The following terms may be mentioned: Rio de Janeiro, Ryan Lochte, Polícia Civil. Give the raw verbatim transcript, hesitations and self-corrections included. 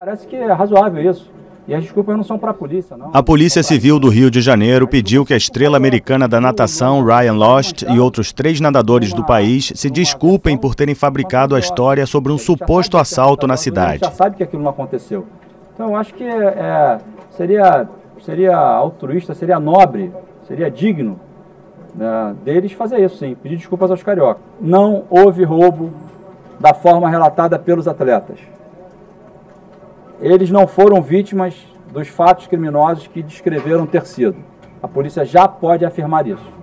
Parece que é razoável isso. E as desculpas não são para a polícia, não. A Polícia Civil do Rio de Janeiro pediu que a estrela americana da natação, Ryan Lochte, e outros três nadadores do país se desculpem por terem fabricado a história sobre um suposto assalto na cidade. A gente já sabe que aquilo não aconteceu. Então, eu acho que é, seria, seria altruísta, seria nobre, seria digno, né, deles fazer isso, sim. Pedir desculpas aos cariocas. Não houve roubo da forma relatada pelos atletas. Eles não foram vítimas dos fatos criminosos que descreveram ter sido. A polícia já pode afirmar isso.